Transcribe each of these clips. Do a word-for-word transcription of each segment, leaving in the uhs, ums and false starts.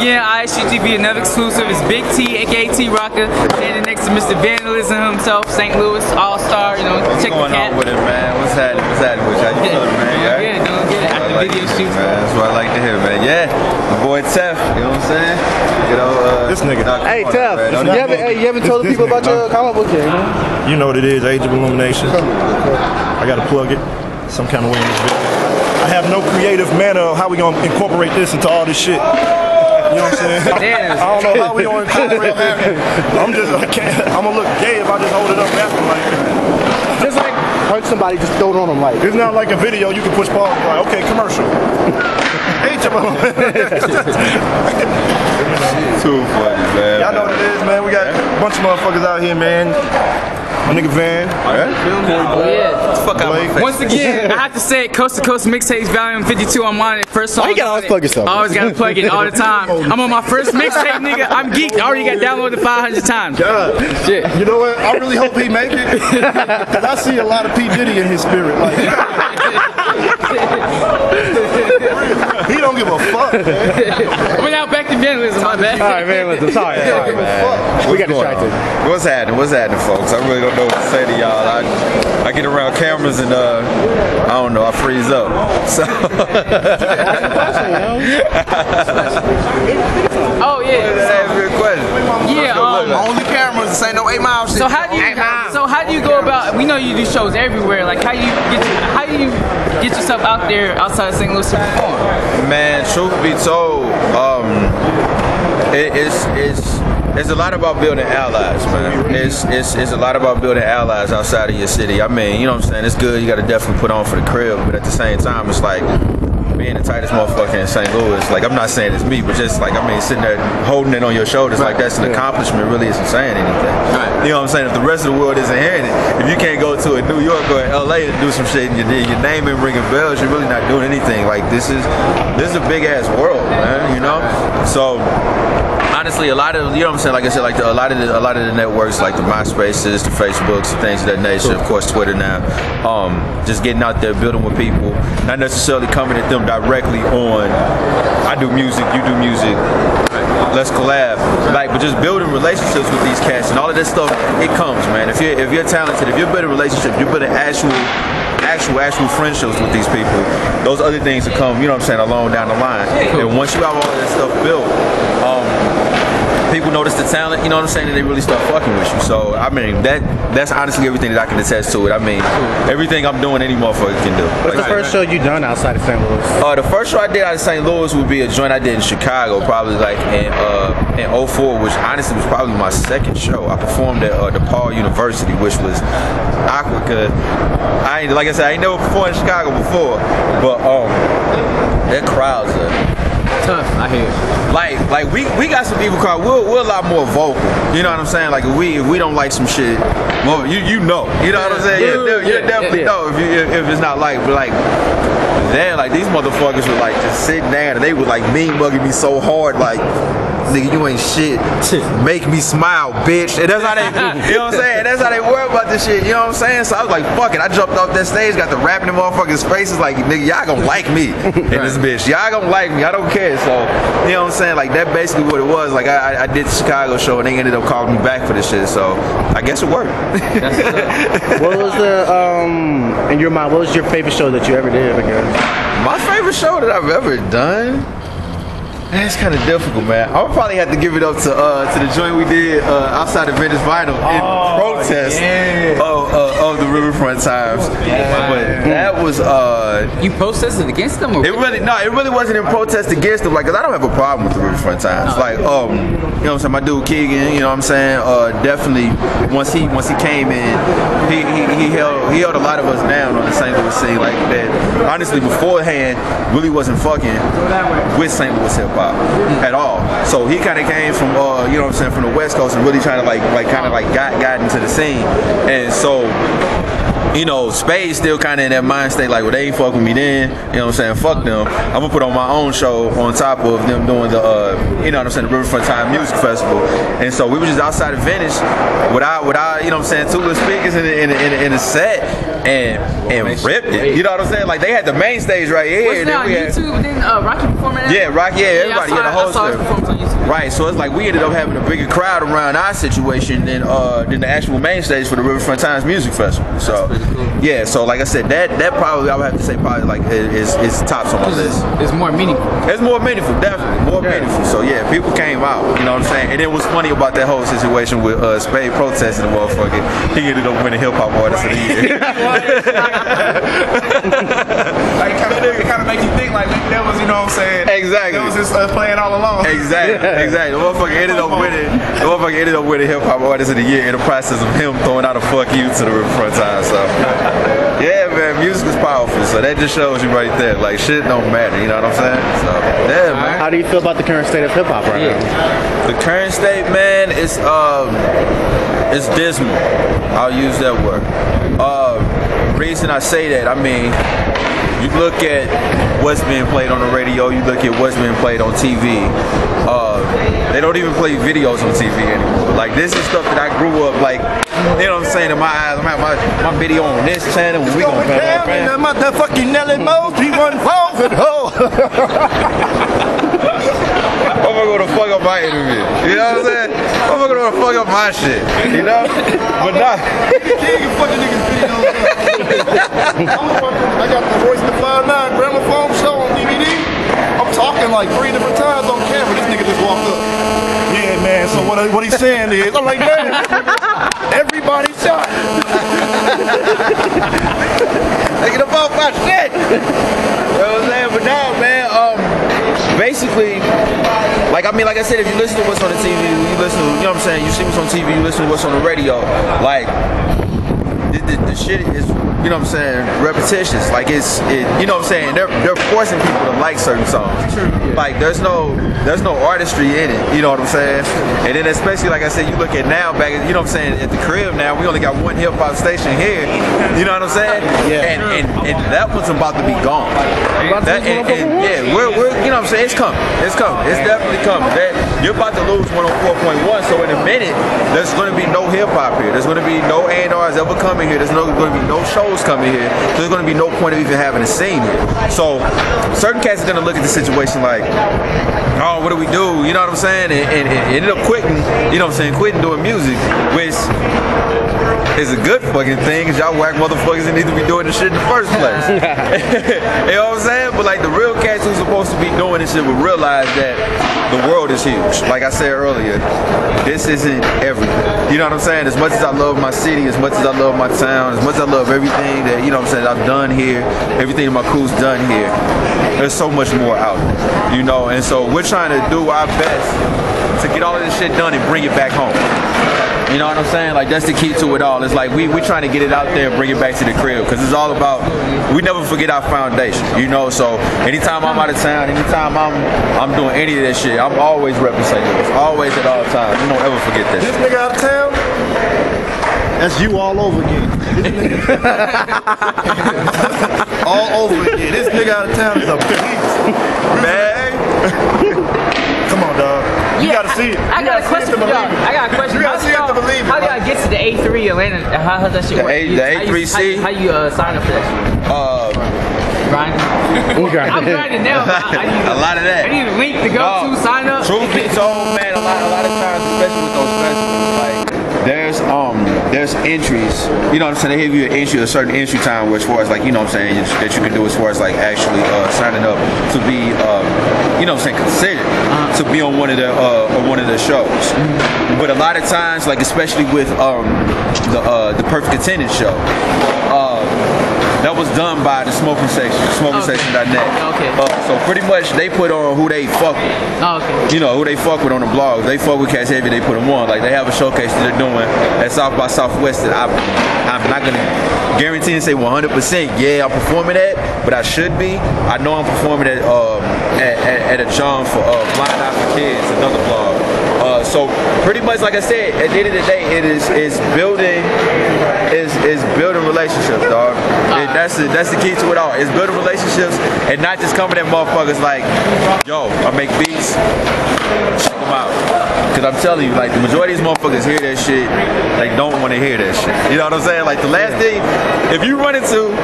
Again, I A Street T V, another exclusive. It's Big T, aka T-Rocker, standing next to Mister Vandalyzm himself, Saint Louis All-Star. You know, what's check going the cat. on with it, man? What's happening? What's happening with y'all? You feeling, man? Yeah, yeah, doing good. After like video shoot, man. That's what I like to hear, man. Yeah, my boy Tef. You know what I'm saying? You know, uh, this nigga. Nah, hey, Tef. You, you haven't, hey, you haven't told the people nigga, about no. your comic book yet, man? You know what it is? Age of Illumination. I gotta plug it some kind of way in this video. I have no creative manner of how we gonna incorporate this into all this shit. You know what I'm saying? I don't know how we gonna incorporate that. I'm just, I can't, I'm gonna look gay if I just hold it up after like. Just like punch somebody, just throw it on them like. It's not like a video you can push pause like, okay, commercial. H of Too funny, man. Y'all know what it is, man. We got a bunch of motherfuckers out here, man. My nigga Van. Oh, yeah. Fuck out. Once again, I have to say, Coast to Coast Mixtape Volume fifty-two. I'm on it. First song. Why you gotta always plug yourself? I always gotta plug it all the time. I'm on my first mixtape, nigga. I'm geeked. I already got downloaded five hundred times. God. Shit. You know what? I really hope he make it. Because I see a lot of P. Diddy in his spirit. Like, he don't give a fuck, man. We're now back to vandalism, my bad. All right, vandalism. Sorry, sorry, man. We got distracted. What's happening? What's happening, folks? I really don't know what to say to y'all. I, I get around cameras and, uh, I don't know, I freeze up. So. Oh, yeah. Good question. Yeah, um, only cameras, this ain't no eight miles. So how do you, so how do you go about, we know you do shows everywhere, like how do you get, to, how do you get yourself out there outside of Saint Louis to perform? Man, truth be told, um, it, it's, it's, It's a lot about building allies, man. It's, it's, it's a lot about building allies outside of your city. I mean, you know what I'm saying? It's good. You got to definitely put on for the crib. But at the same time, it's like being the tightest motherfucker in Saint Louis. Like, I'm not saying it's me, but just like, I mean, sitting there holding it on your shoulders, like that's an accomplishment, really isn't saying anything. You know what I'm saying? If the rest of the world isn't hearing it, if you can't go to a New York or an L A to do some shit and your, your name ain't ringing bells, you're really not doing anything. Like, this is, this is a big-ass world, man, you know? So... honestly, a lot of, you know what I'm saying, like I said, like the, a lot of the, a lot of the networks, like the MySpaces, the Facebooks, the things of that nature, of course Twitter now, um, just getting out there, building with people, not necessarily coming at them directly on, I do music, you do music, let's collab, like, but just building relationships with these cats and all of this stuff, it comes, man. If you're, if you're talented, if you're building relationships, you're building actual, actual, actual friendships with these people, those other things will come, you know what I'm saying, along down the line. And once you have all that stuff built, um, people notice the talent, you know what I'm saying, and they really start fucking with you. So, I mean, that that's honestly everything that I can attest to it. I mean, everything I'm doing, any motherfucker can do. What's like, the first show you done outside of Saint Louis? Uh, the first show I did out of Saint Louis would be a joint I did in Chicago, probably like in, uh, in oh four, which honestly was probably my second show. I performed at uh, DePaul University, which was awkward, because I ain't, like I said, I ain't never performed in Chicago before, but um, that crowd's up. Tough, I hear you. Like, like we, we got some people called, we're, we're a lot more vocal. You know what I'm saying? Like, if we, if we don't like some shit, well, you, you know. You know what I'm saying? You yeah, yeah, definitely yeah. know if, you, if it's not like, but like, damn, like these motherfuckers were like just sitting there and they were like mean mugging me so hard, like, nigga, you ain't shit. Make me smile, bitch. And that's how they, you know what I'm saying? That's how they worry about this shit. You know what I'm saying? So I was like, fuck it. I jumped off that stage, got the rap in the motherfuckers' faces. Like, nigga, y'all gonna like me in this bitch. Y'all gonna like me. I don't care. So, you know what I'm saying? Like, that basically what it was. Like, I, I did the Chicago show and they ended up calling me back for this shit. So, I guess it worked. What was the, um, in your mind, what was your favorite show that you ever did again? My favorite show that I've ever done? That's kind of difficult, man. I would probably have to give it up to uh, to the joint we did uh, outside of Venice Vinyl in oh, protest yeah. of, uh, of the Riverfront Times. Yeah. But that was uh, you protested against them? Or it really no, it really wasn't in protest against them. Like, cause I don't have a problem with the Riverfront Times. Like, um, you know what I'm saying? My dude Keegan, you know what I'm saying? Uh, definitely once he once he came in, he, he he held he held a lot of us down on the Saint Louis scene. Like that, honestly, beforehand, really wasn't fucking with Saint Louis hip-hop at all. So he kind of came from uh, you know what I'm saying, from the West Coast and really trying to like like kind of like got got into the scene. And so, you know, Spade still kind of in that mind state like, well, they ain't fuck with me then, you know what I'm saying, fuck them, I'm gonna put on my own show on top of them doing the uh, you know what I'm saying, the Riverfront Time Music Festival. And so we were just outside of Venice without, without you know what I'm saying, two little speakers in the, in the, in the, in the set. and and ripped it. You know what I'm saying? Like, they had the main stage right here. What's now, we YouTube, had, then uh, Rocky performing at? Yeah, Rocky, yeah, everybody, yeah, saw, yeah, the whole stuff. On YouTube. Right, so it's like we ended up having a bigger crowd around our situation than uh, than the actual main stage for the Riverfront Times Music Festival. So, cool. Yeah, so like I said, that that probably, I would have to say probably like is is tops on my list. It's more meaningful. It's more meaningful, definitely. More yeah. meaningful. So yeah, people came out, you know what I'm saying? And it was funny about that whole situation with uh, Spade protesting the motherfucker. He ended up winning Hip Hop Artist of the Year. Like, it kind of makes you think, like, that was, you know what I'm saying? Exactly. That was just uh, playing all along. Exactly, yeah. exactly. The motherfucker ended up winning. The motherfucker ended up winning Hip Hop Artist of the Year in the process of him throwing out a fuck you to the Riverfront Times. So, yeah, man, music is powerful. So that just shows you right there, like, shit don't matter. You know what I'm saying? So, damn, man. How do you feel about the current state of hip hop right yeah. now? The current state, man, it's um, it's dismal. I'll use that word. Uh, reason I say that, I mean, you look at what's being played on the radio, you look at what's being played on T V. Uh, they don't even play videos on T V anymore. Like, this is stuff that I grew up, like, you know what I'm saying, in my eyes, I'm having my, my video on this channel, we gonna play that friend. Motherfucking Nelly Moe, three one four, and ho! I'm gonna go to fuck up my interview. You know what I'm saying? I'm gonna go to fuck up my shit. You know? But not. Keegan fucking niggas videos. I got the Voice of the five nine gramophone show on D V D. I'm talking like three different times on camera. This nigga just walked up. Yeah, man. So what? What he's saying is, I'm like, man, everybody shot. Thinking about my shit. You know what I'm saying? But now, man. Basically, like, I mean, like I said, if you listen to what's on the T V, you listen to, you know what I'm saying, you see what's on T V, you listen to what's on the radio, like, the, the, the shit is, you know what I'm saying, repetitious, like, it's, it, you know what I'm saying, they're, they're forcing people to like certain songs, like, there's no, there's no artistry in it, you know what I'm saying, and then especially, like I said, you look at now, back, you know what I'm saying, at the crib now, we only got one hip-hop station here, you know what I'm saying, yeah. and, and, and that one's about to be gone, that, and, and, yeah, we're, we're, you know what I'm saying, it's coming, it's coming, it's definitely coming, that, you're about to lose one oh four point one, so in a minute, there's going to be no hip-hop here, there's going to be no A and Rs ever coming here, there's no, going to be no shows coming here, so there's going to be no point of even having a scene here, so certain cats are going to look at the situation like, oh, what do we do? You know what I'm saying? And, and, and ended up quitting, you know what I'm saying, quitting doing music, which is a good fucking thing, because y'all whack motherfuckers that need to be doing this shit in the first place. You know what I'm saying? But like, the real cats who's supposed to be doing this shit will realize that the world is huge. Like I said earlier, this isn't everything. You know what I'm saying? As much as I love my city, as much as I love my town, as much as I love everything that, you know what I'm saying, I've done here, everything that my crew's done here, there's so much more out there, you know? And so we're trying to do our best to get all of this shit done and bring it back home. You know what I'm saying? Like, that's the key to it all. It's like we we trying to get it out there and bring it back to the crib, because it's all about, we never forget our foundation, you know? So anytime I'm out of town, anytime I'm I'm doing any of that shit, I'm always representing this, always at all times. You don't ever forget that. This nigga out of town, that's you all over again. All over again. This nigga out of town is a beast. Man. Come on, dog. You yeah, gotta see it. I got, gotta see it I got a question for y'all. I got a question. You gotta see it to believe it. How do y'all get to the A three Atlanta? How does that shit the work? A, the A three C? How, how, how you uh, sign up for that shit? Uh, grinding? I'm grinding now. I, I need a, a lot of that. I need a link to go uh, to sign up. Truth be told, man, a lot, a lot of times, especially with those festivals, like, There's um there's entries, you know what I'm saying, they give you an entry, a certain entry time, as far as like, you know what I'm saying, that you can do as far as like actually uh, signing up to be, um, you know what I'm saying, considered to be on one of the uh, on one of the shows. But a lot of times, like especially with um the uh, the Perfect Attendance show, uh, that was done by the Smoking Section, smoking section dot net. Okay. Okay. Uh, so pretty much they put on who they fuck with. Oh, okay. You know, who they fuck with on the blog. They fuck with Cash Heavy, they put them on. Like, they have a showcase that they're doing at South by Southwest that I, I'm not going to guarantee and say one hundred percent, yeah, I'm performing at, but I should be. I know I'm performing at um, at, at, at a John for uh, Blind Eye for Kids, another blog. Uh, so pretty much, like I said, at the end of the day, it is it's building, is is building relationships, dog. Uh, it, that's the that's the key to it all. It's building relationships and not just coming at motherfuckers like, yo, I make beats, check them out. Cause I I'm telling you, like, the majority of these motherfuckers hear that shit, like, don't want to hear that shit. You know what I'm saying? Like, the last thing, if you run into,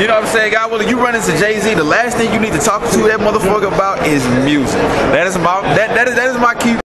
you know what I'm saying, God willing, you run into Jay-Z, the last thing you need to talk to that motherfucker about is music. That is my, that, that is, that is my key